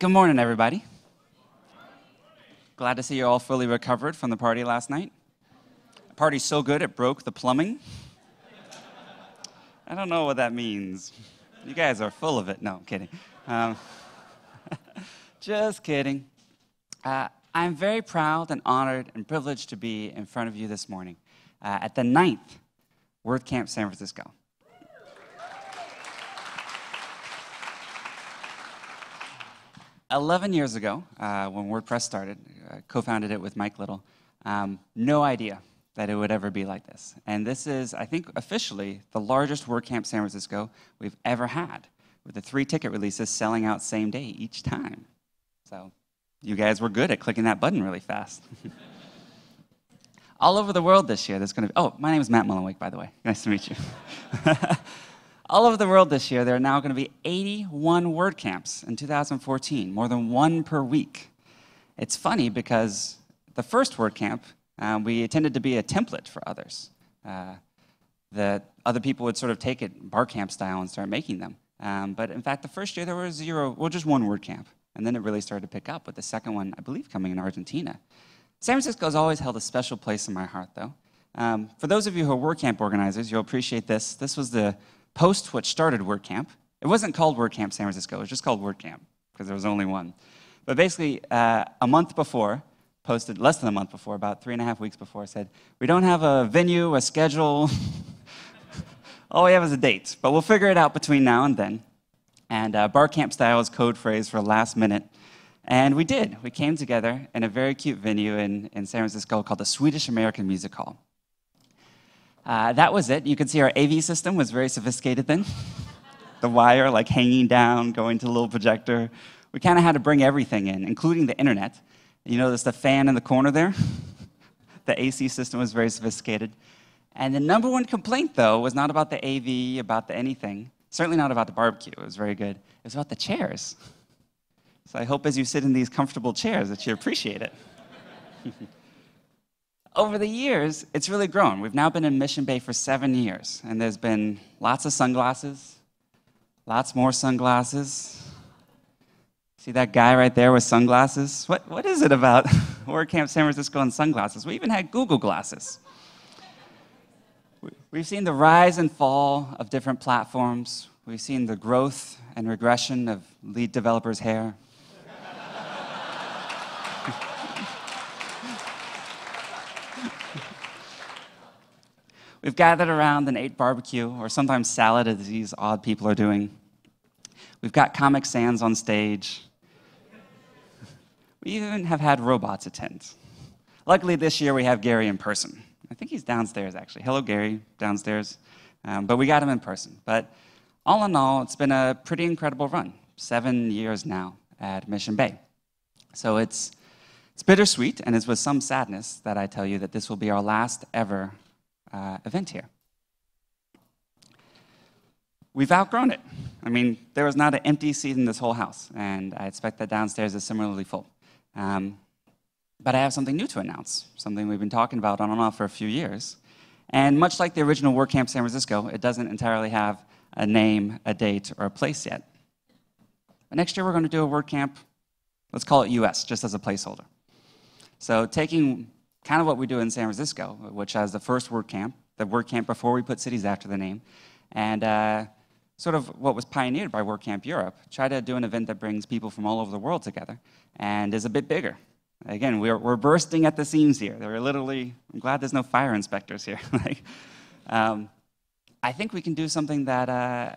Good morning, everybody. Glad to see you're all fully recovered from the party last night. The party's so good it broke the plumbing. I don't know what that means. You guys are full of it. No, I'm kidding. Just kidding. I'm very proud and honored and privileged to be in front of you this morning at the 9th WordCamp San Francisco. Eleven years ago, when WordPress started, co-founded it with Mike Little, no idea that it would ever be like this. And this is, I think, officially the largest WordCamp San Francisco we've ever had, with the 3 ticket releases selling out same day each time. So you guys were good at clicking that button really fast. All over the world this year, there's going to be... Oh, my name is Matt Mullenweg, by the way. Nice to meet you. All over the world this year, there are now going to be 81 WordCamps in 2014, more than 1 per week. It's funny because the first WordCamp, we intended to be a template for others. That other people would sort of take it Barcamp style and start making them. But in fact, the first year there were just one WordCamp. And then it really started to pick up with the second one, I believe, coming in Argentina. San Francisco's always held a special place in my heart, though. For those of you who are WordCamp organizers, you'll appreciate this. This was the post what started WordCamp. It wasn't called WordCamp San Francisco, it was just called WordCamp, because there was only one. But basically, a month before, posted less than a month before, about 3.5 weeks before, said, we don't have a venue, a schedule, all we have is a date, but we'll figure it out between now and then. And Barcamp style is code phrase for last minute. And we did. We came together in a very cute venue in San Francisco called the Swedish American Music Hall. That was it. You can see our AV system was very sophisticated then. The wire like hanging down, going to the little projector. We kind of had to bring everything in, including the internet. You notice the fan in the corner there? The AC system was very sophisticated. And the #1 complaint, though, was not about the AV, about the anything. Certainly not about the barbecue. It was very good. It was about the chairs. So I hope as you sit in these comfortable chairs that you appreciate it. Over the years, it's really grown. We've now been in Mission Bay for 7 years, and there's been lots of sunglasses, lots more sunglasses. See that guy right there with sunglasses? What is it about WordCamp San Francisco and sunglasses? We even had Google glasses. We've seen the rise and fall of different platforms. We've seen the growth and regression of lead developers' hair. We've gathered around and ate barbecue, or sometimes salad, as these odd people are doing. We've got Comic Sans on stage. We even have had robots attend. Luckily, this year, we have Gary in person. I think he's downstairs, actually. Hello, Gary, downstairs. But we got him in person. But all in all, it's been a pretty incredible run. 7 years now at Mission Bay. So it's bittersweet, and it's with some sadness that I tell you that this will be our last ever event here. We've outgrown it. I mean, there was not an empty seat in this whole house, and I expect that downstairs is similarly full. But I have something new to announce, something we've been talking about on and off for a few years. And much like the original WordCamp San Francisco, it doesn't entirely have a name, a date, or a place yet. But next year we're going to do a WordCamp, let's call it US, just as a placeholder. So taking kind of what we do in San Francisco, which has the first WordCamp, the WordCamp before we put cities after the name, and sort of what was pioneered by WordCamp Europe, try to do an event that brings people from all over the world together and is a bit bigger. Again, we're bursting at the seams here. They're literally, I'm glad there's no fire inspectors here. I think we can do something that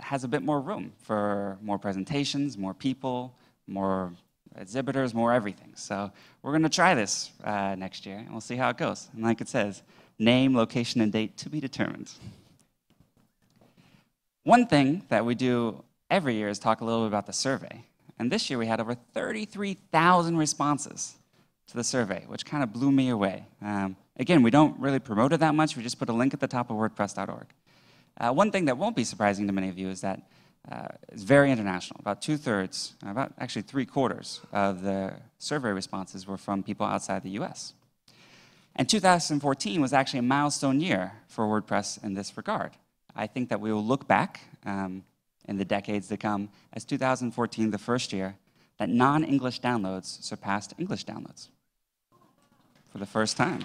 has a bit more room for more presentations, more people, more exhibitors, more everything. So we're going to try this next year, and we'll see how it goes. And like it says, name, location, and date to be determined. One thing that we do every year is talk a little bit about the survey. And this year we had over 33,000 responses to the survey, which kind of blew me away. Again, we don't really promote it that much. We just put a link at the top of WordPress.org. One thing that won't be surprising to many of you is that it's very international. About 2/3, about actually 3/4 of the survey responses were from people outside the US. And 2014 was actually a milestone year for WordPress in this regard. I think that we will look back in the decades to come as 2014, the first year that non-English downloads surpassed English downloads for the first time.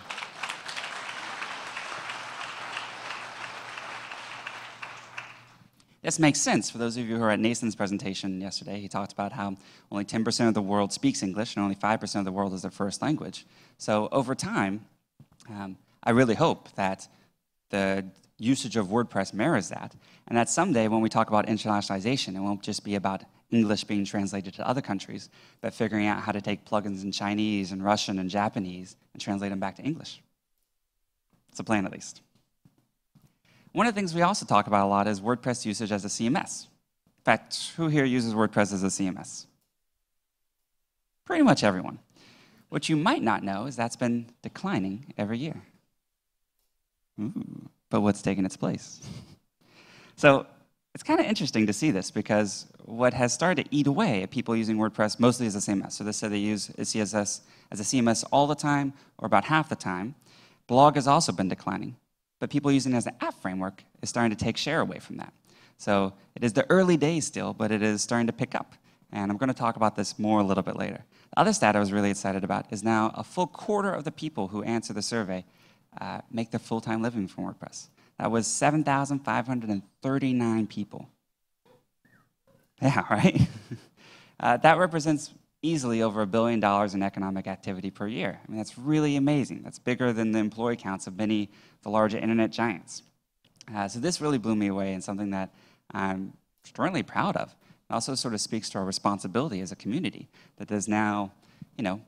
This makes sense for those of you who are at Nathan's presentation yesterday. He talked about how only 10% of the world speaks English and only 5% of the world is their first language. So over time, I really hope that the usage of WordPress mirrors that, and that someday when we talk about internationalization, it won't just be about English being translated to other countries, but figuring out how to take plugins in Chinese and Russian and Japanese and translate them back to English. It's a plan, at least. One of the things we also talk about a lot is WordPress usage as a CMS. In fact, who here uses WordPress as a CMS? Pretty much everyone. What you might not know is that's been declining every year. Ooh, but what's taking its place? So it's kind of interesting to see this, because what has started to eat away at people using WordPress mostly is the CMS. So they said they use CSS as a CMS all the time, or about half the time. Blog has also been declining. But people using it as an app framework is starting to take share away from that. So it is the early days still, but it is starting to pick up. And I'm going to talk about this more a little bit later. The other stat I was really excited about is now a full quarter of the people who answer the survey make their full-time living from WordPress. That was 7,539 people. Yeah, right? That represents easily over $1 billion in economic activity per year. I mean, that's really amazing. That's bigger than the employee counts of many of the larger internet giants. So this really blew me away, and something that I'm extremely proud of. It also sort of speaks to our responsibility as a community, that there's now, you know,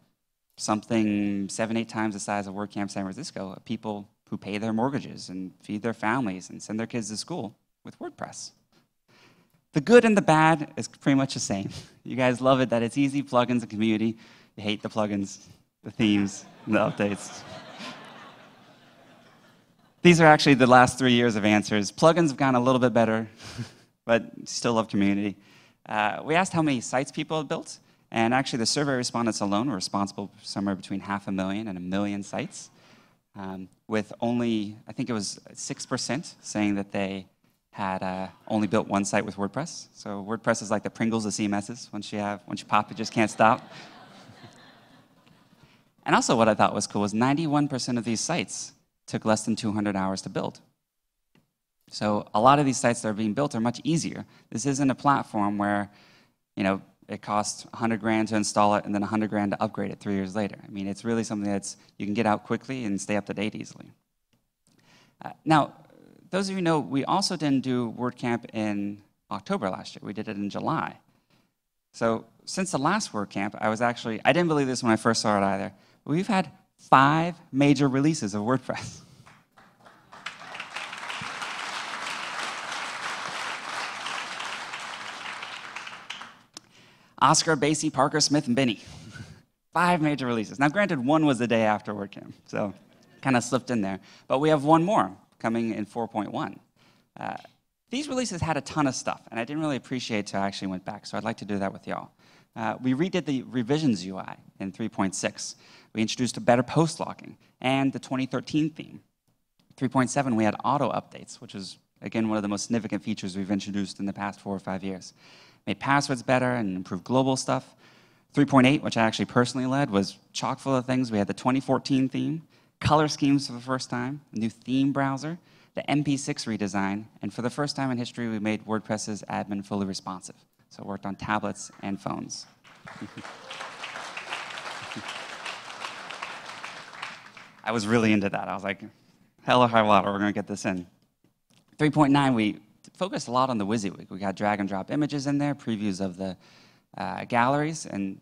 something 7, 8 times the size of WordCamp San Francisco of people who pay their mortgages and feed their families and send their kids to school with WordPress. The good and the bad is pretty much the same. You guys love it that it's easy, plugins and community. You hate the plugins, the themes, and the updates. These are actually the last 3 years of answers. Plugins have gotten a little bit better, but still love community. We asked how many sites people had built, and actually the survey respondents alone were responsible for somewhere between 500,000 and 1 million sites, with only, I think it was 6% saying that they had only built one site with WordPress. So WordPress is like the Pringles of CMSs. Once you pop, it just can't stop. And also what I thought was cool was 91% of these sites took less than 200 hours to build. So a lot of these sites that are being built are much easier. This isn't a platform where, you know, it costs 100 grand to install it and then 100 grand to upgrade it 3 years later. I mean, it's really something that's, you can get out quickly and stay up to date easily. Now, those of you know, we also didn't do WordCamp in October last year. We did it in July. So since the last WordCamp, I didn't believe this when I first saw it either, but we've had 5 major releases of WordPress. Oscar, Basie, Parker, Smith, and Benny. 5 major releases. Now granted, one was the day after WordCamp, so kind of slipped in there. But we have one more coming in 4.1. These releases had a ton of stuff, and I didn't really appreciate it till I actually went back, so I'd like to do that with y'all. We redid the revisions UI in 3.6. We introduced a better post locking and the 2013 theme. 3.7, we had auto updates, which is, again, one of the most significant features we've introduced in the past 4 or 5 years. Made passwords better and improved global stuff. 3.8, which I actually personally led, was chock full of things. We had the 2014 theme, color schemes for the first time, a new theme browser, the MP6 redesign, and for the first time in history, we made WordPress's admin fully responsive. So it worked on tablets and phones. I was really into that. I was like, hell or high water, we're going to get this in. 3.9, we focused a lot on the WYSIWYG. We got drag and drop images in there, previews of the galleries, and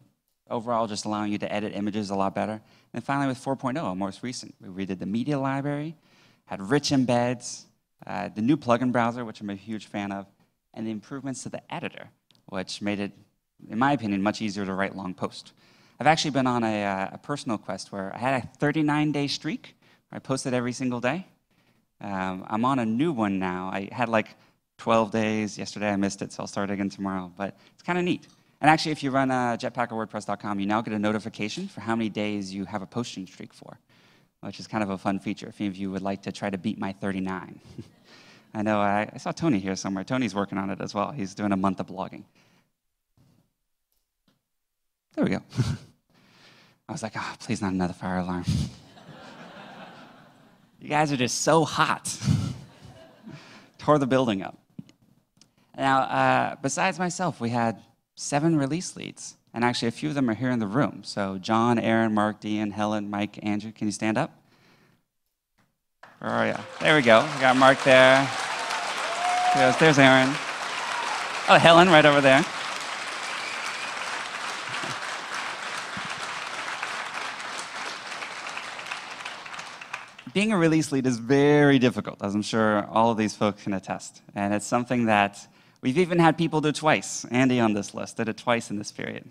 overall just allowing you to edit images a lot better. And finally, with 4.0, our most recent, we redid the media library, had rich embeds, the new plugin browser, which I'm a huge fan of, and the improvements to the editor, which made it, in my opinion, much easier to write long posts. I've actually been on a personal quest where I had a 39-day streak where I posted every single day. I'm on a new one now. I had like 12 days. Yesterday I missed it, so I'll start again tomorrow. But it's kind of neat. And actually, if you run Jetpack or WordPress.com, you now get a notification for how many days you have a posting streak for, which is kind of a fun feature if any of you would like to try to beat my 39. I know I saw Tony here somewhere. Tony's working on it as well. He's doing a month of blogging. There we go. I was like, ah, please not another fire alarm. You guys are just so hot. Tore the building up. Now, besides myself, we had 7 release leads. And actually, a few of them are here in the room. So John, Aaron, Mark, Dean, Helen, Mike, Andrew, can you stand up? Where are you? There we go. We got Mark there. There's Aaron. Oh, Helen right over there. Being a release lead is very difficult, as I'm sure all of these folks can attest. And it's something that we've even had people do twice. Andy on this list did it twice in this period.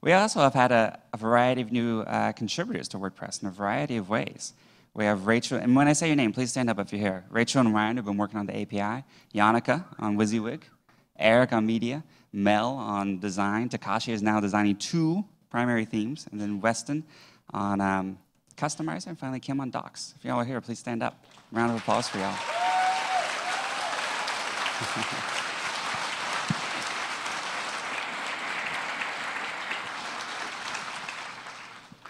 We also have had a variety of new contributors to WordPress in a variety of ways. We have Rachel, and when I say your name, please stand up if you're here. Rachel and Ryan have been working on the API, Yannicka on WYSIWYG, Eric on media, Mel on design, Takashi is now designing 2 primary themes, and then Weston on Customizer, and finally Kim on Docs. If y'all are here, please stand up. A round of applause for y'all.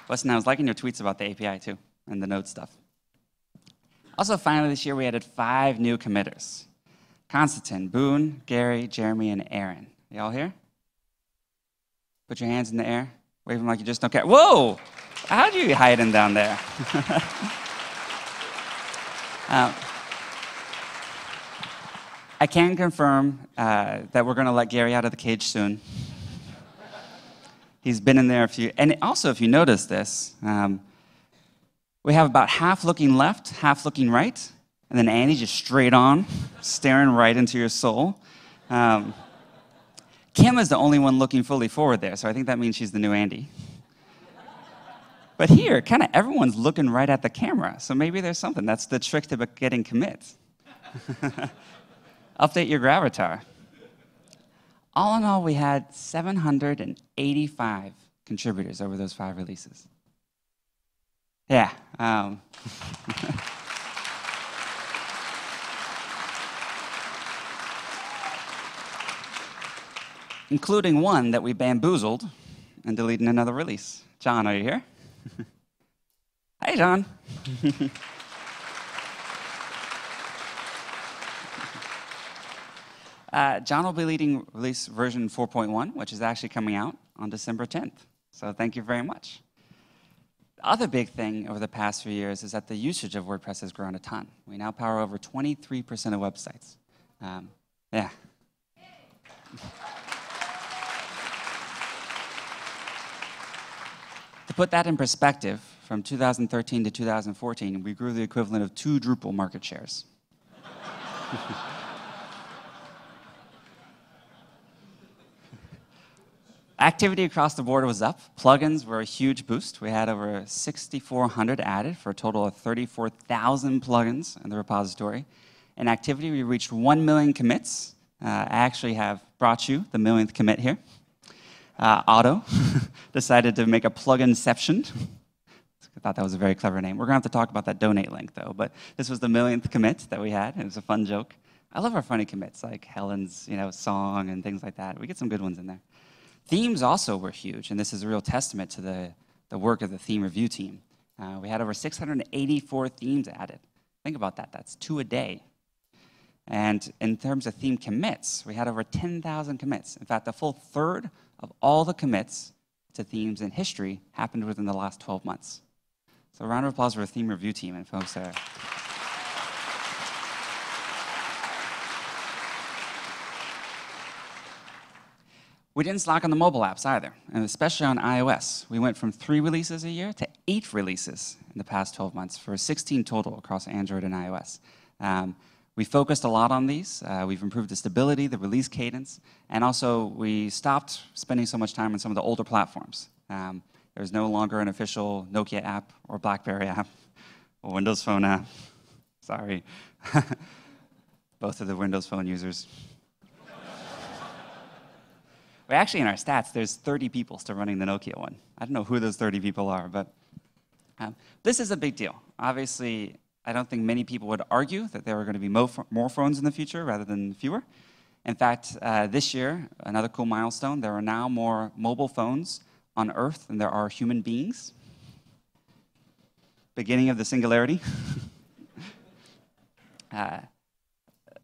Listen, I was liking your tweets about the API too, and the Node stuff. Also, finally this year, we added 5 new committers. Konstantin, Boone, Gary, Jeremy, and Aaron. Y'all here? Put your hands in the air. Wave them like you just don't care. Whoa! How do you hide them down there? I can confirm that we're going to let Gary out of the cage soon. He's been in there a few. And also, if you notice this, we have about half looking left, half looking right, and then Andy just straight on, staring right into your soul. Kim is the only one looking fully forward there, so I think that means she's the new Andy. But here, kind of everyone's looking right at the camera, so maybe there's something. That's the trick to getting commits. Update your gravatar. All in all, we had 785 contributors over those 5 releases. Yeah. Including one that we bamboozled and deleted another release. John, are you here? Hey, John. John will be leading release version 4.1, which is actually coming out on December 10th. So thank you very much. The other big thing over the past few years is that the usage of WordPress has grown a ton. We now power over 23% of websites. Yeah. To put that in perspective, from 2013 to 2014, we grew the equivalent of 2 Drupal market shares. Activity across the board was up. Plugins were a huge boost. We had over 6,400 added for a total of 34,000 plugins in the repository. In activity, we reached 1 million commits. I actually have brought you the 1,000,000th commit here. Otto decided to make a pluginception. I thought that was a very clever name. We're going to have to talk about that donate link, though. But this was the 1,000,000th commit that we had. It was a fun joke. I love our funny commits, like Helen's song and things like that. We get some good ones in there. Themes also were huge, and this is a real testament to the work of the theme review team. We had over 684 themes added. Think about that. That's 2 a day. And in terms of theme commits, we had over 10,000 commits. In fact, a full third of all the commits to themes in history happened within the last 12 months. So a round of applause for the theme review team and folks there. We didn't slack on the mobile apps either, and especially on iOS. We went from 3 releases a year to 8 releases in the past 12 months for 16 total across Android and iOS. We focused a lot on these. We've improved the stability, the release cadence, and also we stopped spending so much time on some of the older platforms. There's no longer an official Nokia app or BlackBerry app or Windows Phone app. Sorry. Both of the Windows Phone users. Well, actually, in our stats, there's 30 people still running the Nokia one. I don't know who those 30 people are, but this is a big deal. Obviously, I don't think many people would argue that there are going to be more phones in the future rather than fewer. In fact, this year, another cool milestone, there are now more mobile phones on Earth than there are human beings. Beginning of the singularity.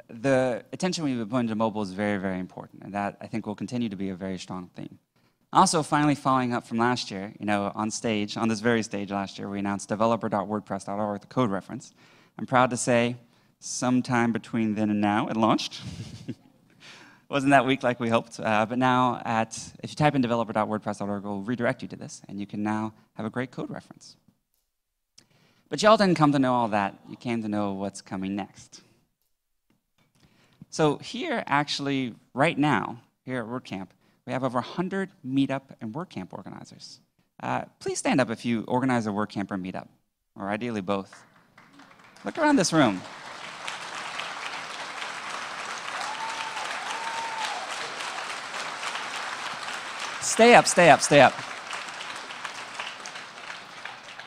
The attention we've been putting to mobile is very, very important, and that I think will continue to be a very strong theme. Also, finally following up from last year, you know, on stage, on this very stage last year, we announced developer.wordpress.org, the code reference. I'm proud to say, sometime between then and now, it launched. Wasn't that weak like we hoped, but now if you type in developer.wordpress.org, we'll redirect you to this, and you can now have a great code reference. But y'all didn't come to know all that. You came to know what's coming next. So here, actually, right now, here at WordCamp, we have over 100 meetup and WordCamp organizers. Please stand up if you organize a WordCamp or meetup, or ideally both. Look around this room. Stay up, stay up, stay up.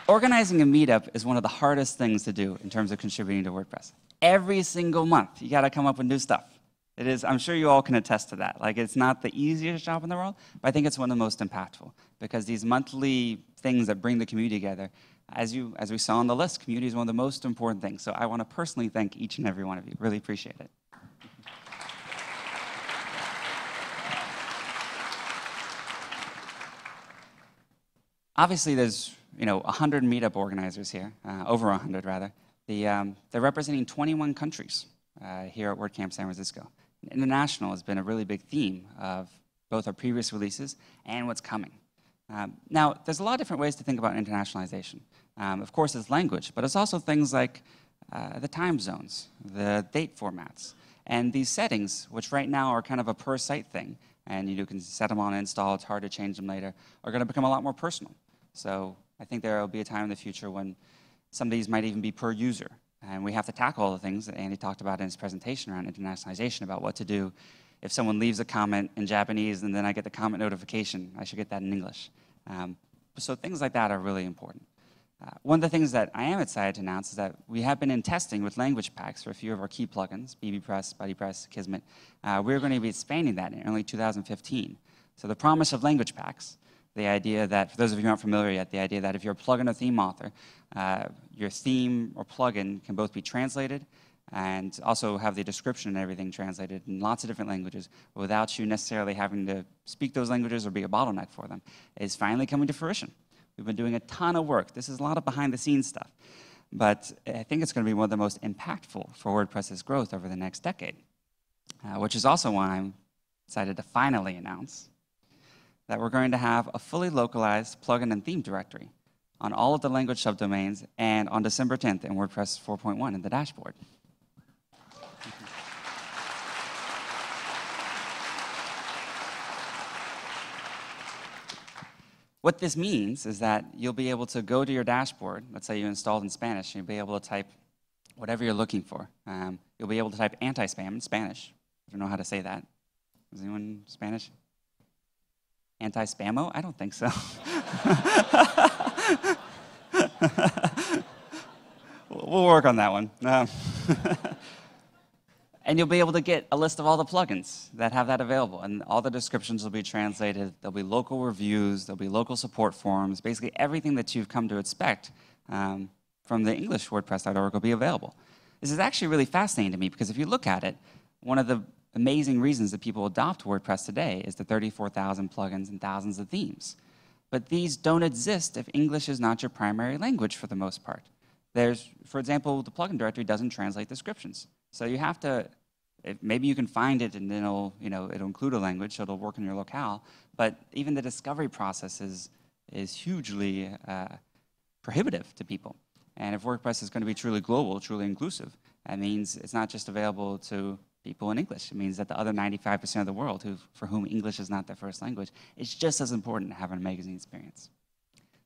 Organizing a meetup is one of the hardest things to do in terms of contributing to WordPress. Every single month, you got to come up with new stuff. It is, I'm sure you all can attest to that. Like, it's not the easiest job in the world, but I think it's one of the most impactful, because these monthly things that bring the community together, as we saw on the list, community is one of the most important things. So I want to personally thank each and every one of you. Really appreciate it. Obviously, there's 100 meetup organizers here, over 100 rather. They're representing 21 countries here at WordCamp San Francisco. International has been a really big theme of both our previous releases and what's coming. Now, there's a lot of different ways to think about internationalization. Of course, it's language, but it's also things like the time zones, the date formats, and these settings, which right now are kind of a per-site thing, and you can set them on install, it's hard to change them later, are going to become a lot more personal. So I think there will be a time in the future when some of these might even be per user. And we have to tackle all the things that Andy talked about in his presentation around internationalization, about what to do if someone leaves a comment in Japanese and then I get the comment notification. I should get that in English. So things like that are really important. One of the things that I am excited to announce is that we have been in testing with language packs for a few of our key plugins, BBPress, BuddyPress, Kismet. We're going to be expanding that in early 2015. So the promise of language packs, the idea that, for those of you who aren't familiar yet, the idea that if you're a plugin or theme author, your theme or plugin can both be translated and also have the description and everything translated in lots of different languages without you necessarily having to speak those languages or be a bottleneck for them, is finally coming to fruition. We've been doing a ton of work. This is a lot of behind-the-scenes stuff. But I think it's going to be one of the most impactful for WordPress's growth over the next decade, which is also why I'm excited to finally announce that we're going to have a fully localized plugin and theme directory on all of the language subdomains and on December 10th in WordPress 4.1 in the dashboard. What this means is that you'll be able to go to your dashboard. Let's say you installed in Spanish, and you'll be able to type whatever you're looking for. You'll be able to type anti-spam in Spanish. I don't know how to say that. Is anyone Spanish? Anti-spammo? I don't think so. We'll work on that one. And you'll be able to get a list of all the plugins that have that available, and all the descriptions will be translated. There'll be local reviews, there'll be local support forums. Basically, everything that you've come to expect from the English WordPress.org will be available. This is actually really fascinating to me, because if you look at it, one of the amazing reasons that people adopt WordPress today is the 34,000 plugins and thousands of themes. But these don't exist if English is not your primary language for the most part. There's, for example, the plugin directory doesn't translate descriptions. So you have to, maybe you can find it and then it'll, it'll include a language, so it'll work in your locale. But even the discovery process is hugely prohibitive to people. And if WordPress is going to be truly global, truly inclusive, that means it's not just available to people in English. It means that the other 95% of the world for whom English is not their first language, it's just as important to have an amazing experience.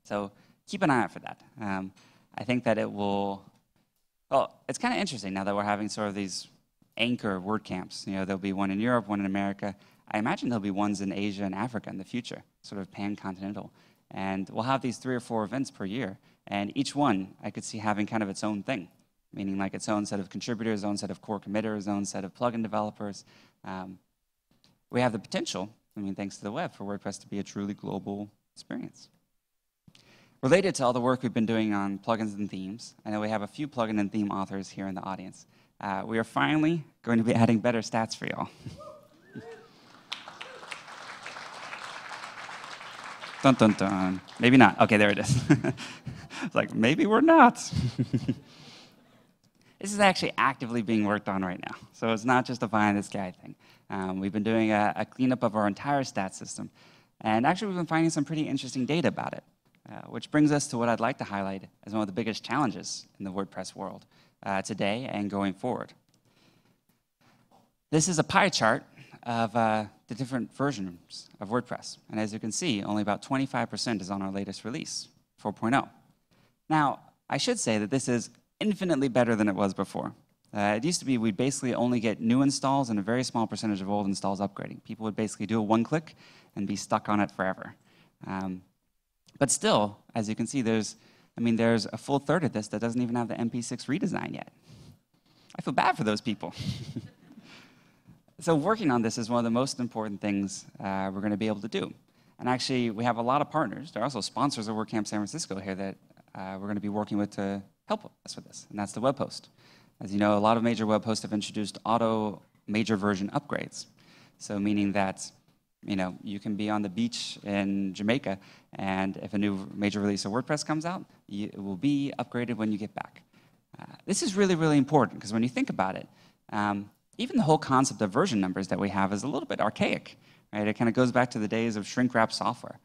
So keep an eye out for that. I think that it will, well, it's kind of interesting now that we're having sort of these anchor WordCamps. There'll be one in Europe, one in America. I imagine there'll be ones in Asia and Africa in the future, sort of pan-continental. And we'll have these 3 or 4 events per year, and each one I could see having kind of its own thing, meaning like its own set of contributors, own set of core committers, own set of plugin developers. We have the potential, thanks to the web, for WordPress to be a truly global experience. Related to all the work we've been doing on plugins and themes, I know we have a few plugin and theme authors here in the audience. We are finally going to be adding better stats for y'all. Dun, dun, dun. Maybe not. Okay, there it is. It's like, maybe we're not. This is actually actively being worked on right now. So it's not just a buy this guy thing. We've been doing a cleanup of our entire stat system. And actually, we've been finding some pretty interesting data about it, which brings us to what I'd like to highlight as one of the biggest challenges in the WordPress world today and going forward. This is a pie chart of the different versions of WordPress. And as you can see, only about 25% is on our latest release, 4.0. Now, I should say that this is infinitely better than it was before. It used to be we'd basically only get new installs and a very small percentage of old installs upgrading. People would basically do a one-click and be stuck on it forever. But still, as you can see, there's a full third of this that doesn't even have the MP6 redesign yet. I feel bad for those people. So working on this is one of the most important things we're going to be able to do. And actually, we have a lot of partners. There are also sponsors of WordCamp San Francisco here that we're going to be working with to help us with this, and that's the web host. As you know, a lot of major web hosts have introduced auto major version upgrades. So meaning that you can be on the beach in Jamaica, and if a new major release of WordPress comes out, it will be upgraded when you get back. This is really, really important, because when you think about it, even the whole concept of version numbers that we have is a little bit archaic, right? It kind of goes back to the days of shrink-wrap software.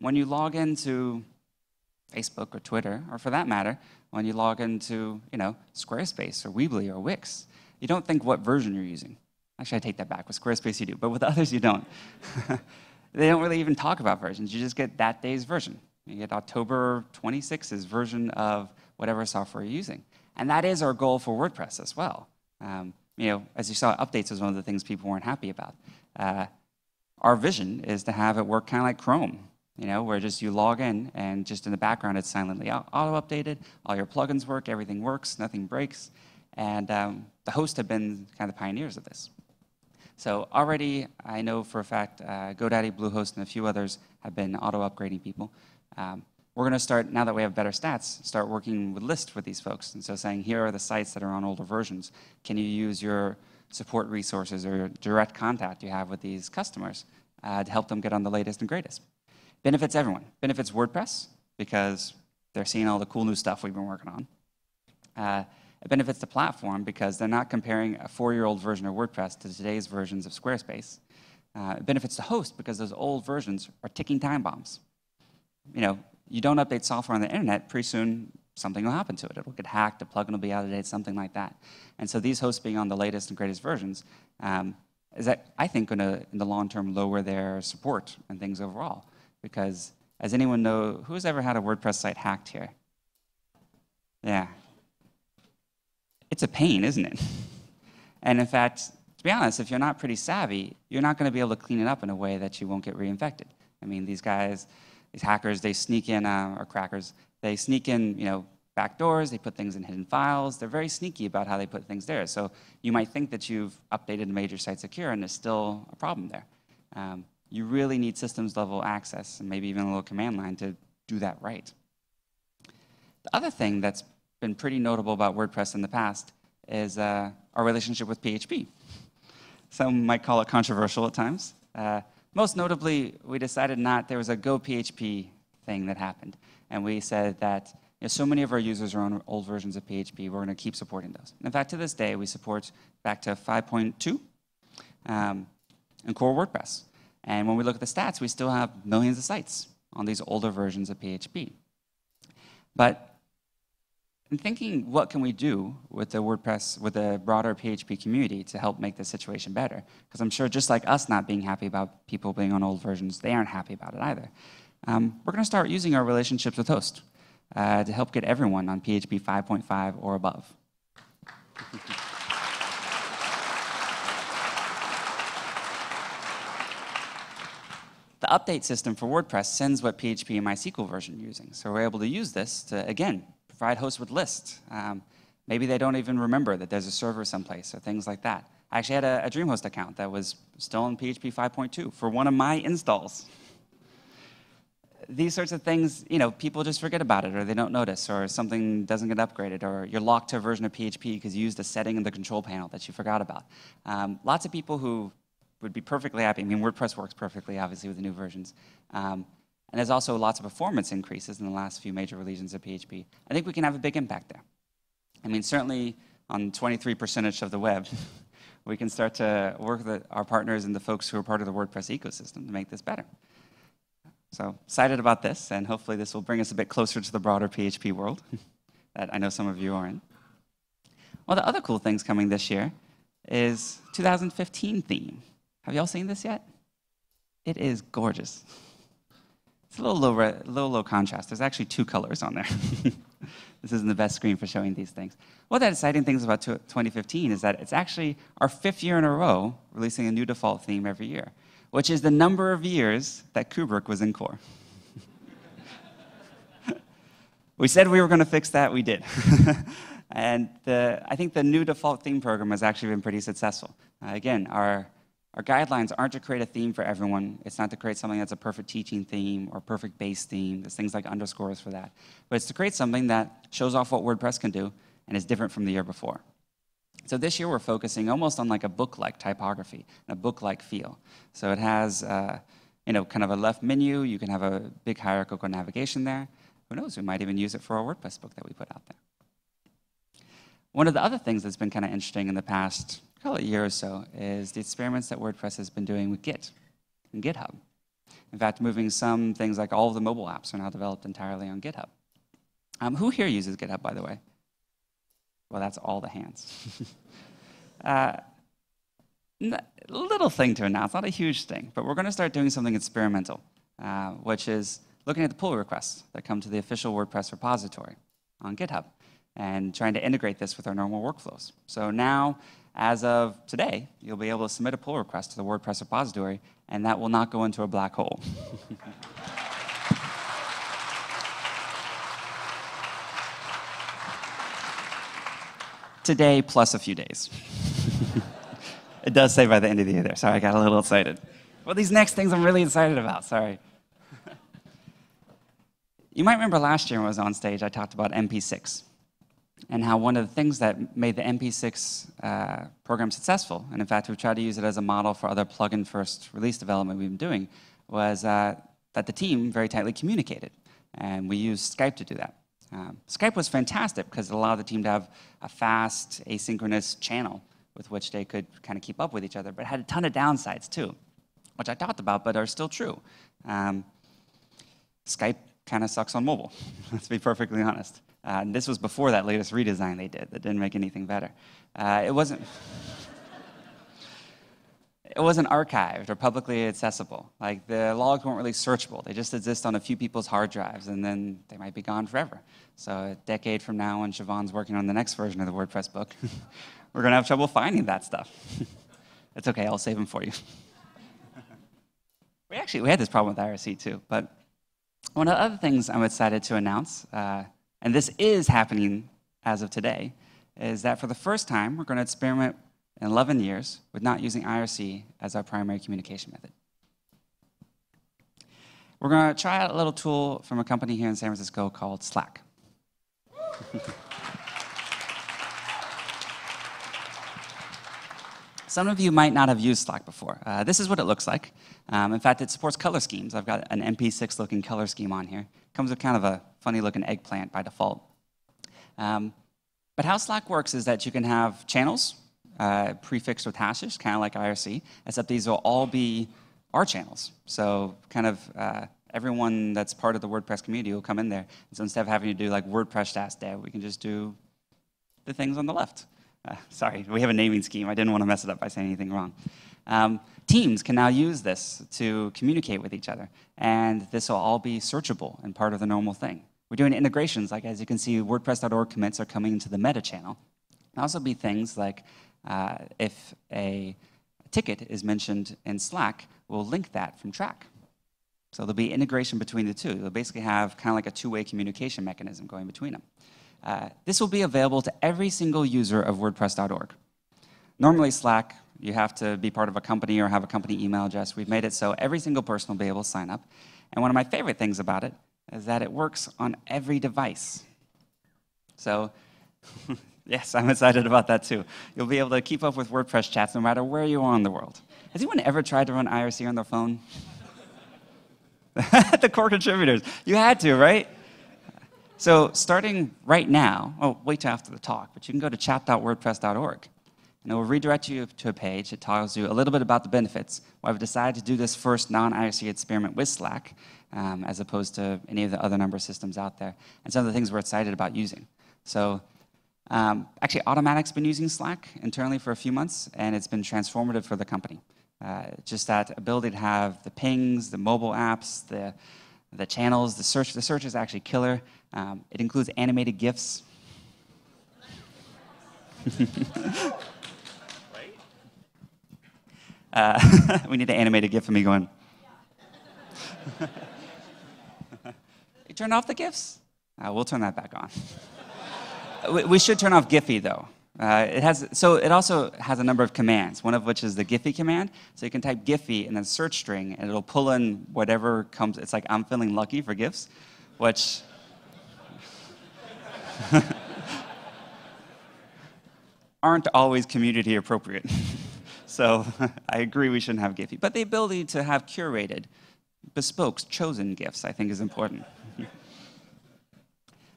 When you log into Facebook or Twitter, or for that matter, when you log into Squarespace or Weebly or Wix, you don't think what version you're using. Actually, I take that back. With Squarespace, you do, but with others, you don't. They don't really even talk about versions. You just get that day's version. You get October 26's version of whatever software you're using. And that is our goal for WordPress as well. As you saw, updates was one of the things people weren't happy about. Our vision is to have it work kind of like Chrome, where just you log in and just in the background it's silently auto-updated, all your plugins work, everything works, nothing breaks, and the hosts have been kind of the pioneers of this. So already, I know for a fact, GoDaddy, Bluehost, and a few others have been auto-upgrading people. We're going to start, now that we have better stats, start working with lists with these folks. And so saying, here are the sites that are on older versions. Can you use your support resources or your direct contact you have with these customers to help them get on the latest and greatest? Benefits everyone. Benefits WordPress, because they're seeing all the cool new stuff we've been working on. It benefits the platform, because they're not comparing a 4-year-old version of WordPress to today's versions of Squarespace. It benefits the host, because those old versions are ticking time bombs. You don't update software on the internet, pretty soon something will happen to it. It'll get hacked, a plugin will be out of date, something like that. And so these hosts being on the latest and greatest versions is, I think, going to, in the long term, lower their support and things overall. Because, as anyone knows, who's ever had a WordPress site hacked here? Yeah. It's a pain, isn't it? And in fact, to be honest, if you're not pretty savvy, you're not going to be able to clean it up in a way that you won't get reinfected. I mean, these guys, these hackers, they sneak in, or crackers, they sneak in, back doors, they put things in hidden files. They're very sneaky about how they put things there. So you might think that you've updated a major site secure and there's still a problem there. You really need systems level access and maybe even a little command line to do that right. The other thing that's been pretty notable about WordPress in the past is our relationship with PHP. Some might call it controversial at times. Most notably, we decided there was a Go PHP thing that happened. And we said that so many of our users are on old versions of PHP, we're going to keep supporting those. And in fact, to this day, we support back to 5.2 in core WordPress. And when we look at the stats, we still have millions of sites on these older versions of PHP. But in thinking, what can we do with the WordPress, with the broader PHP community to help make the situation better? Because I'm sure just like us not being happy about people being on old versions, they aren't happy about it either. We're going to start using our relationships with hosts to help get everyone on PHP 5.5 or above. The update system for WordPress sends what PHP and MySQL version you're using. So we're able to use this to, again, provide hosts with lists. Maybe they don't even remember that there's a server someplace or things like that. I actually had a DreamHost account that was still in PHP 5.2 for one of my installs. these sorts of things, you know, people just forget about it, or they don't notice, or something doesn't get upgraded, or you're locked to a version of PHP because you used a setting in the control panel that you forgot about. Lots of people who would be perfectly happy. I mean, WordPress works perfectly, obviously, with the new versions. And there's also lots of performance increases in the last few major releases of PHP. I think we can have a big impact there. I mean, certainly on 23% of the web, we can start to work with our partners and the folks who are part of the WordPress ecosystem to make this better. So excited about this, and hopefully this will bring us a bit closer to the broader PHP world that I know some of you are in. One of the other cool things coming this year is 2015 theme. Have you all seen this yet? It is gorgeous. It's a little low contrast. There's actually two colors on there. This isn't the best screen for showing these things. One of the exciting things about 2015 is that it's actually our 5th year in a row releasing a new default theme every year, which is the number of years that Kubrick was in core. We said we were going to fix that, we did. And I think the new default theme program has actually been pretty successful. Again, our guidelines aren't to create a theme for everyone. It's not to create something that's a perfect teaching theme or perfect base theme. There's things like underscores for that. But it's to create something that shows off what WordPress can do and is different from the year before. So this year we're focusing almost on like a book-like typography and a book-like feel. So it has kind of a left menu. You can have a big hierarchical navigation there. Who knows, we might even use it for our WordPress book that we put out there. One of the other things that's been kind of interesting in the past a year or so is the experiments that WordPress has been doing with Git and GitHub. In fact, moving some things like all of the mobile apps are now developed entirely on GitHub. Who here uses GitHub, by the way? Well, that's all the hands. Little thing to announce, not a huge thing, but we're going to start doing something experimental, which is looking at the pull requests that come to the official WordPress repository on GitHub and trying to integrate this with our normal workflows. So now, as of today, you'll be able to submit a pull request to the WordPress repository, and that will not go into a black hole. Today plus a few days. It does say by the end of the year there. Sorry, I got a little excited. Well, these next things I'm really excited about, sorry. You might remember last year when I was on stage, I talked about MP6. And how one of the things that made the MP6 program successful, and in fact we've tried to use it as a model for other plugin-first release development we've been doing, was that the team very tightly communicated. And we used Skype to do that. Skype was fantastic because it allowed the team to have a fast, asynchronous channel with which they could kind of keep up with each other, but it had a ton of downsides too, which I talked about but are still true. Skype kind of sucks on mobile, let's be perfectly honest. And this was before that latest redesign they did that didn't make anything better. It wasn't archived or publicly accessible. Like, the logs weren't really searchable. They just exist on a few people's hard drives, and then they might be gone forever. So a decade from now, when Siobhan's working on the next version of the WordPress book, we're going to have trouble finding that stuff. It's OK. I'll save them for you. we had this problem with IRC, too. But one of the other things I'm excited to announce, and this is happening as of today, is that for the first time, we're going to experiment in 11 years with not using IRC as our primary communication method. We're going to try out a little tool from a company here in San Francisco called Slack. Some of you might not have used Slack before. This is what it looks like. In fact, it supports color schemes. I've got an MP6-looking color scheme on here. It comes with kind of a funny-looking eggplant by default. But how Slack works is that you can have channels prefixed with hashes, kind of like IRC, except these will all be our channels. So kind of everyone that's part of the WordPress community will come in there. And so instead of having to do like WordPress-dev, we can just do the things on the left. Sorry, we have a naming scheme. I didn't want to mess it up by saying anything wrong. Teams can now use this to communicate with each other, and this will all be searchable and part of the normal thing. We're doing integrations, like as you can see, WordPress.org commits are coming into the meta channel. There'll also be things like if a ticket is mentioned in Slack, we'll link that from Track. So there'll be integration between the two. You'll basically have kind of like a two-way communication mechanism going between them. This will be available to every single user of WordPress.org. Normally, Slack, you have to be part of a company or have a company email address. We've made it so every single person will be able to sign up. And one of my favorite things about it is that it works on every device. So yes, I'm excited about that too. You'll be able to keep up with WordPress chats no matter where you are in the world. Has anyone ever tried to run IRC on their phone? The core contributors, you had to, right? So starting right now, oh, wait till after the talk, but you can go to chat.wordpress.org. And it will redirect you to a page that tells you a little bit about the benefits. Well, I've decided to do this first non-IRC experiment with Slack, as opposed to any of the other number systems out there, and some of the things we're excited about using. So actually, Automatic's been using Slack internally for a few months, and it's been transformative for the company. Just that ability to have the pings, the mobile apps, the channels, the search. The search is actually killer. It includes animated GIFs. We need to animate a GIF of me going. Yeah. You turn off the GIFs? We'll turn that back on. We should turn off Giphy though. It also has a number of commands, one of which is the Giphy command. So you can type Giphy and then search string, and it'll pull in whatever comes. It's like I'm feeling lucky for GIFs, which. Aren't always community appropriate. So I agree we shouldn't have Giphy. But the ability to have curated, bespoke, chosen GIFs, I think, is important.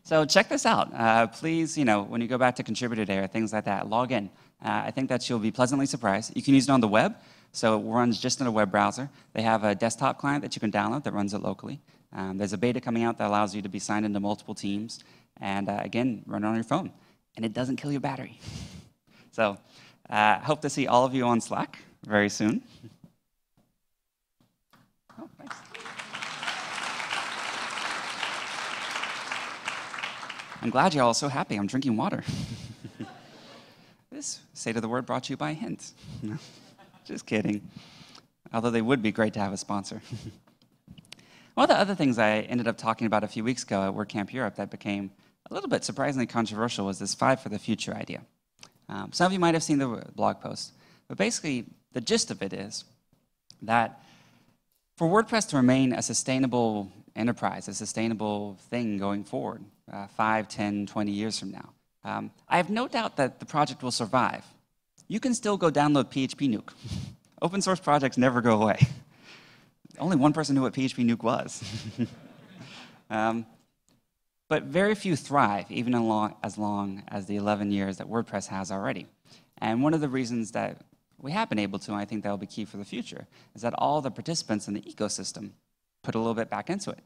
So check this out. Please, you know, when you go back to Contributor Day or things like that, log in. I think that you'll be pleasantly surprised. You can use it on the web. So it runs just in a web browser. They have a desktop client that you can download that runs it locally. There's a beta coming out that allows you to be signed into multiple teams. And again, run it on your phone. And it doesn't kill your battery. So. Hope to see all of you on Slack very soon. Oh, thanks. I'm glad you're all so happy. I'm drinking water. This State of the Word brought to you by Hint. Just kidding. Although they would be great to have a sponsor. One of the other things I ended up talking about a few weeks ago at WordCamp Europe that became a little bit surprisingly controversial was this 5 for the Future idea. Some of you might have seen the blog post, but basically the gist of it is that for WordPress to remain a sustainable enterprise, a sustainable thing going forward, 5, 10, 20 years from now, I have no doubt that the project will survive. You can still go download PHP Nuke. Open source projects never go away. Only one person knew what PHP Nuke was. But very few thrive, even as long as the 11 years that WordPress has already. And one of the reasons that we have been able to, and I think that will be key for the future, is that all the participants in the ecosystem put a little bit back into it.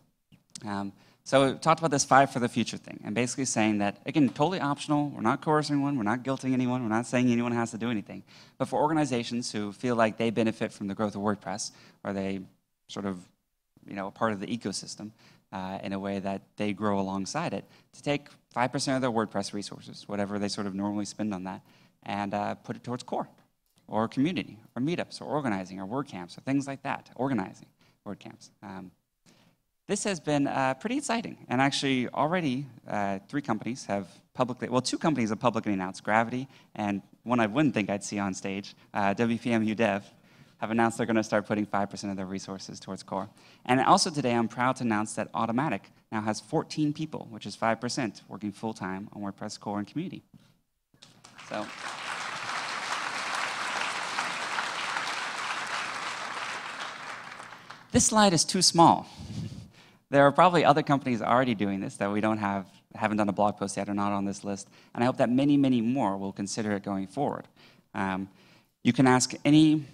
So we talked about this 5 for the Future thing, and basically saying that, again, totally optional, we're not coercing anyone, we're not guilting anyone, we're not saying anyone has to do anything. But for organizations who feel like they benefit from the growth of WordPress, or they sort of, you know, a part of the ecosystem, in a way that they grow alongside it, to take 5% of their WordPress resources, whatever they sort of normally spend on that, and put it towards core, or community, or meetups, or organizing, or WordCamps, or things like that, organizing WordCamps. This has been pretty exciting, and actually already 3 companies have publicly, well, 2 companies have publicly announced, Gravity, and one I wouldn't think I'd see on stage, WPM UDev, have announced they're going to start putting 5% of their resources towards core. And also today, I'm proud to announce that Automatic now has 14 people, which is 5%, working full-time on WordPress core and community. So, this slide is too small. There are probably other companies already doing this that we don't have, haven't done a blog post yet, are not on this list. And I hope that many, many more will consider it going forward. You can ask any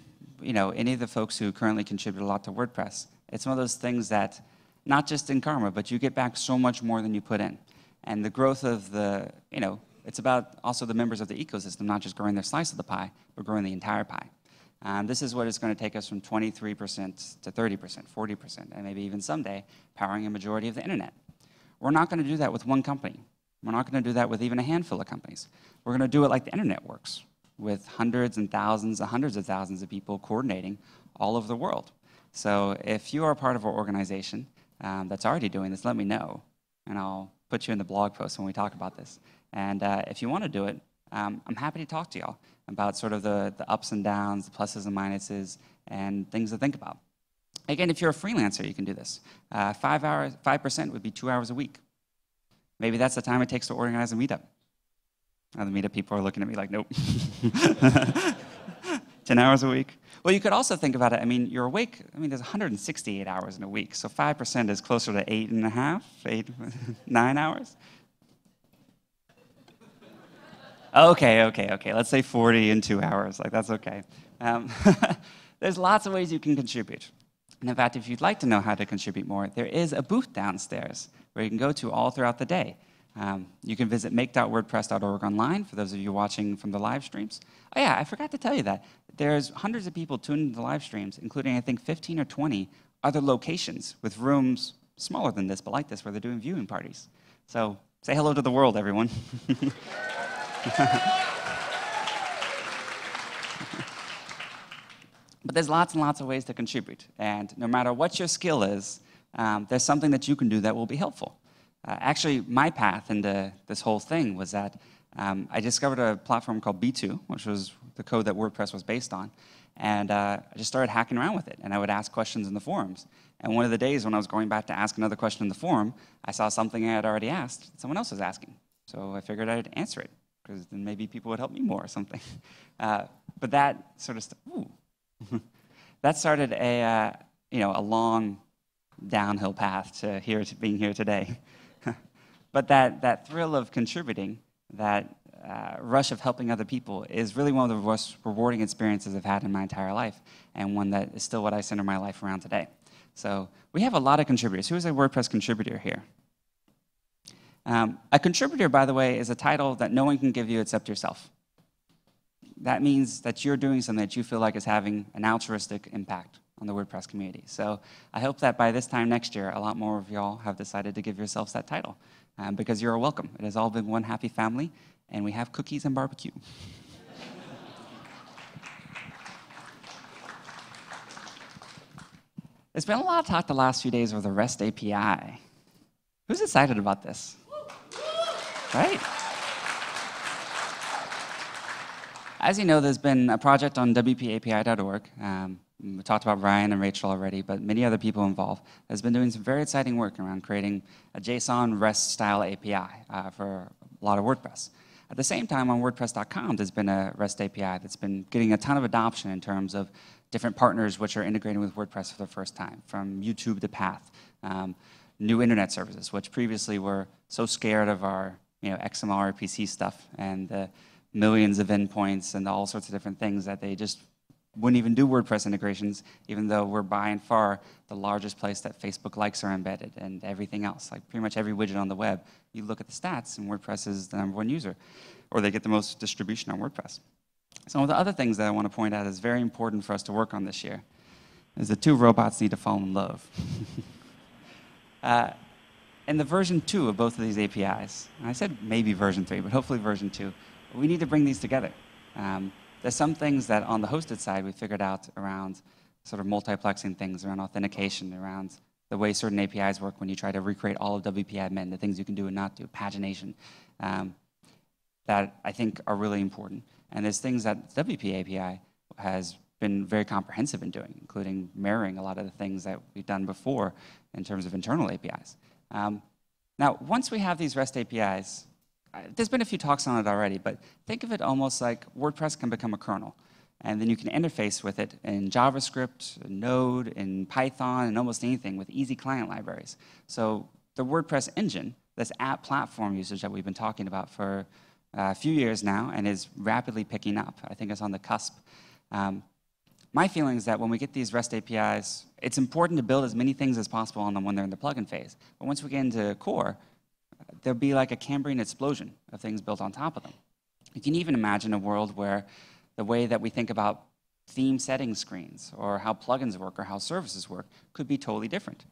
any of the folks who currently contribute a lot to WordPress. It's one of those things that, not just in karma, but you get back so much more than you put in. And the growth of the, it's about also the members of the ecosystem, not just growing their slice of the pie, but growing the entire pie. This is what it's going to take us from 23% to 30%, 40%, and maybe even someday, powering a majority of the internet. We're not going to do that with one company. We're not going to do that with even a handful of companies. We're going to do it like the internet works, with hundreds and thousands and hundreds of thousands of people coordinating all over the world. So if you are part of our organization that's already doing this, let me know, and I'll put you in the blog post when we talk about this. And if you want to do it, I'm happy to talk to y'all about sort of the ups and downs, the pluses and minuses, and things to think about. Again, if you're a freelancer, you can do this. 5 hours, 5% would be 2 hours a week. Maybe that's the time it takes to organize a meetup. Now the meetup people are looking at me like, nope. 10 hours a week. Well, you could also think about it. I mean, you're awake. I mean, there's 168 hours in a week. So 5% is closer to 8.5, 9 hours. Okay. Let's say 40 in 2 hours. Like, that's okay. There's lots of ways you can contribute. And in fact, if you'd like to know how to contribute more, there is a booth downstairs where you can go to all throughout the day. You can visit make.wordpress.org online, for those of you watching from the live streams. Oh yeah, I forgot to tell you that. There's hundreds of people tuning into the live streams, including I think 15 or 20 other locations with rooms smaller than this, but like this, where they're doing viewing parties. So say hello to the world, everyone. But there's lots and lots of ways to contribute. And no matter what your skill is, there's something that you can do that will be helpful. Actually, my path into this whole thing was that I discovered a platform called B2, which was the code that WordPress was based on, and I just started hacking around with it, and I would ask questions in the forums. And one of the days when I was going back to ask another question in the forum, I saw something I had already asked that someone else was asking. So I figured I'd answer it, because then maybe people would help me more or something. But that sort of that started a a long downhill path to being here today. But that thrill of contributing, that rush of helping other people, is really one of the most rewarding experiences I've had in my entire life, and one that is still what I center my life around today. So we have a lot of contributors. Who is a WordPress contributor here? A contributor, by the way, is a title that no one can give you except yourself. That means that you're doing something that you feel like is having an altruistic impact on the WordPress community. So I hope that by this time next year, a lot more of y'all have decided to give yourselves that title, because you're welcome. It has all been one happy family, and we have cookies and barbecue. There's been a lot of talk the last few days over the REST API. Who's excited about this? Right? As you know, there's been a project on wpapi.org. We talked about Ryan and Rachel already, but many other people involved has been doing some very exciting work around creating a JSON REST-style API for a lot of WordPress. At the same time, on WordPress.com, there's been a REST API that's been getting a ton of adoption in terms of different partners which are integrating with WordPress for the first time, from YouTube to Path, new internet services, which previously were so scared of our XML RPC stuff and the millions of endpoints and all sorts of different things that they just wouldn't even do WordPress integrations, even though we're by and far the largest place that Facebook likes are embedded and everything else. Like pretty much every widget on the web, you look at the stats and WordPress is the number one user, or they get the most distribution on WordPress. Some of the other things that I want to point out is very important for us to work on this year is the two robots need to fall in love. And the version 2 of both of these APIs, and I said maybe version 3, but hopefully version 2, we need to bring these together. There's some things that on the hosted side we figured out around sort of multiplexing things, around authentication, around the way certain APIs work when you try to recreate all of wp-admin, the things you can do and not do, pagination, that I think are really important. And there's things that WP API has been very comprehensive in doing, including mirroring a lot of the things that we've done before in terms of internal APIs. Now, once we have these REST APIs, there's been a few talks on it already, but think of it almost like WordPress can become a kernel. And then you can interface with it in JavaScript, Node, in Python, and almost anything with easy client libraries. So the WordPress engine, this app platform usage that we've been talking about for a few years now and is rapidly picking up. I think it's on the cusp. My feeling is that when we get these REST APIs, it's important to build as many things as possible on them when they're in the plugin phase. But once we get into core, there'll be like a Cambrian explosion of things built on top of them. You can even imagine a world where the way that we think about theme setting screens or how plugins work or how services work could be totally different.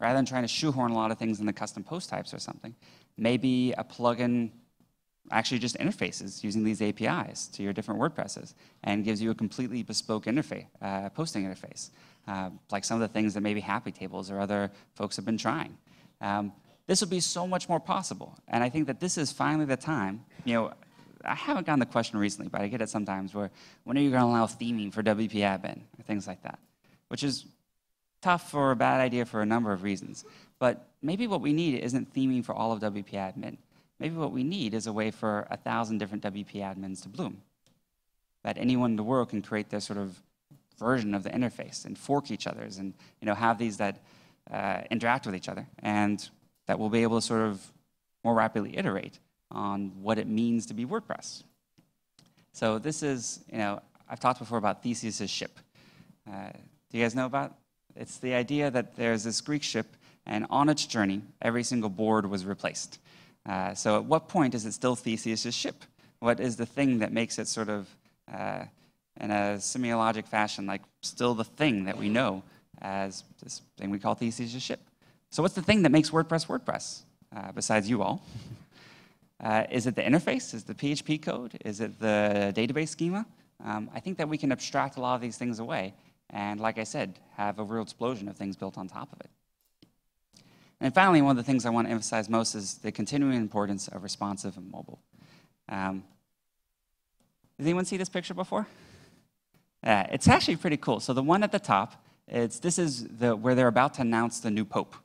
Rather than trying to shoehorn a lot of things in the custom post types or something, maybe a plugin actually just interfaces using these APIs to your different WordPresses and gives you a completely bespoke interface, posting interface, like some of the things that maybe Happy Tables or other folks have been trying. This will be so much more possible. And I think that this is finally the time, I haven't gotten the question recently, but I get it sometimes where, when are you going to allow theming for WP admin, or things like that? Which is tough or a bad idea for a number of reasons. But maybe what we need isn't theming for all of WP admin. Maybe what we need is a way for 1,000 different WP admins to bloom, that anyone in the world can create their sort of version of the interface and fork each other's and have these that interact with each other, and that we'll be able to sort of more rapidly iterate on what it means to be WordPress. So this is, I've talked before about Theseus's ship. Do you guys know about it? It's the idea that there's this Greek ship, and on its journey, every single board was replaced. So at what point is it still Theseus's ship? What is the thing that makes it sort of, in a semiologic fashion, like still the thing that we know as this thing we call Theseus's ship? So what's the thing that makes WordPress WordPress, besides you all? Is it the interface? Is it the PHP code? Is it the database schema? I think that we can abstract a lot of these things away and, like I said, have a real explosion of things built on top of it. And finally, one of the things I want to emphasize most is the continuing importance of responsive and mobile. Did anyone see this picture before? It's actually pretty cool. So the one at the top, this is where they're about to announce the new pope.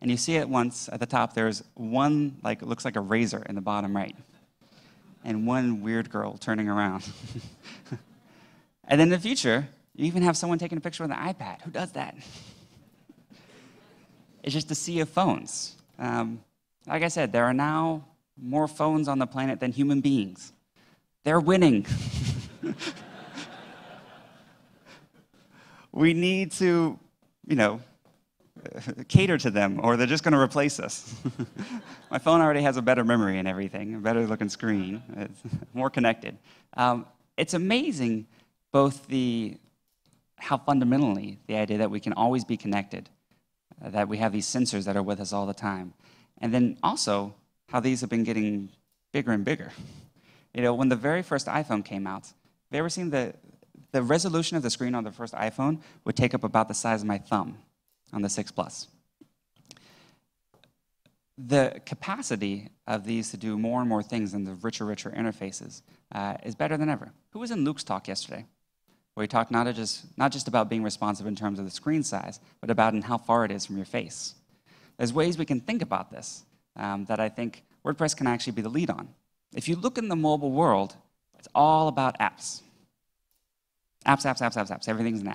And you see it once at the top, there's one, like, it looks like a razor in the bottom right, and one weird girl turning around. And then in the future, you even have someone taking a picture with an iPad. Who does that? It's just a sea of phones. Like I said, there are now more phones on the planet than human beings. They're winning. We need to, cater to them, or they're just going to replace us. My phone already has a better memory and everything, a better looking screen, it's more connected. It's amazing both how fundamentally the idea that we can always be connected, that we have these sensors that are with us all the time. And then also, how these have been getting bigger and bigger. When the very first iPhone came out, have you ever seen the resolution of the screen on the first iPhone would take up about the size of my thumb on the 6 Plus. The capacity of these to do more and more things in the richer interfaces is better than ever. Who was in Luke's talk yesterday? Where he talked not just about being responsive in terms of the screen size, but about how far it is from your face. There's ways we can think about this that I think WordPress can actually be the lead on. If you look in the mobile world, it's all about apps. Apps, apps, apps, apps, apps. Everything's an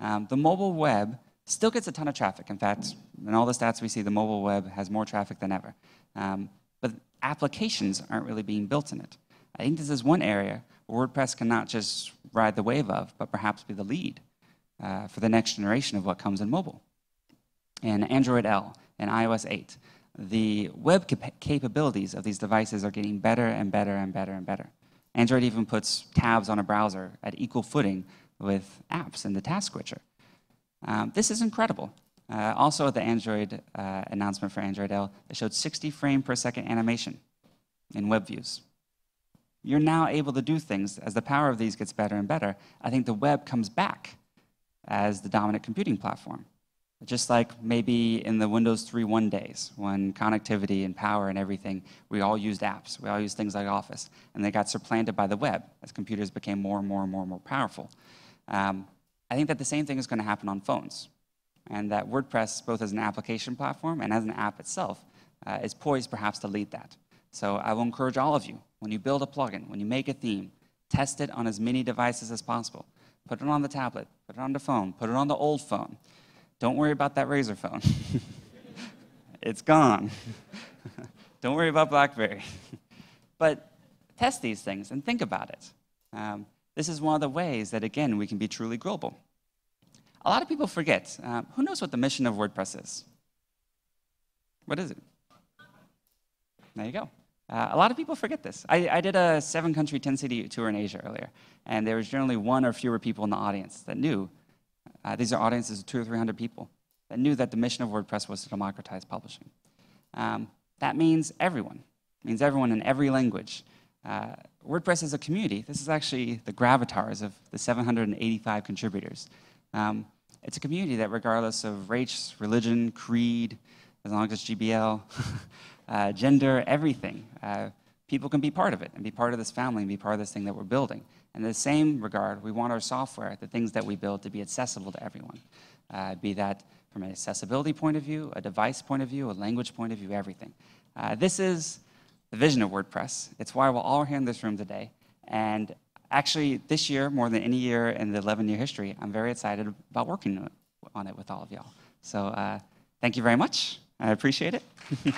app. The mobile web still gets a ton of traffic. In fact, in all the stats we see, the mobile web has more traffic than ever. But applications aren't really being built in it. I think this is one area where WordPress can not just ride the wave of, but perhaps be the lead for the next generation of what comes in mobile. In Android L and iOS 8, the web capabilities of these devices are getting better and better and better and better. Android even puts tabs on a browser at equal footing with apps in the task switcher. This is incredible. Also, at the Android announcement for Android L, it showed 60 frame per second animation in web views. You're now able to do things. As the power of these gets better and better, I think the web comes back as the dominant computing platform. Just like maybe in the Windows 3.1 days, when connectivity and power and everything, we all used apps, we all used things like Office, and they got supplanted by the web as computers became more and more and more and more powerful. I think that the same thing is going to happen on phones, and that WordPress, both as an application platform and as an app itself, is poised perhaps to lead that. So I will encourage all of you, when you build a plugin, when you make a theme, test it on as many devices as possible. Put it on the tablet, put it on the phone, put it on the old phone. Don't worry about that razor phone. It's gone. Don't worry about BlackBerry. But test these things and think about it. This is one of the ways that, again, we can be truly global. A lot of people forget. Who knows what the mission of WordPress is? What is it? There you go. A lot of people forget this. I did a 7-country, 10-city tour in Asia earlier, and there was generally one or fewer people in the audience that knew. These are audiences of 200 or 300 people that knew that the mission of WordPress was to democratize publishing. That means everyone. It means everyone in every language. WordPress is a community. This is actually the gravatars of the 785 contributors. It's a community that, regardless of race, religion, creed, as long as it's GBL, gender, everything, people can be part of it and be part of this family and be part of this thing that we're building. And in the same regard, we want our software, the things that we build, to be accessible to everyone, be that from an accessibility point of view, a device point of view, a language point of view, everything. This is the vision of WordPress. It's why we're all here in this room today. And actually, this year, more than any year in the 11-year history, I'm very excited about working on it with all of y'all. So thank you very much. I appreciate it.